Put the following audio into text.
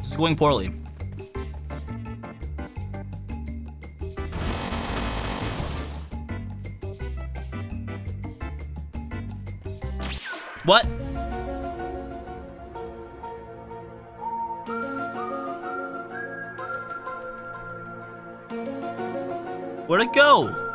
It's going poorly. What? Where'd it go?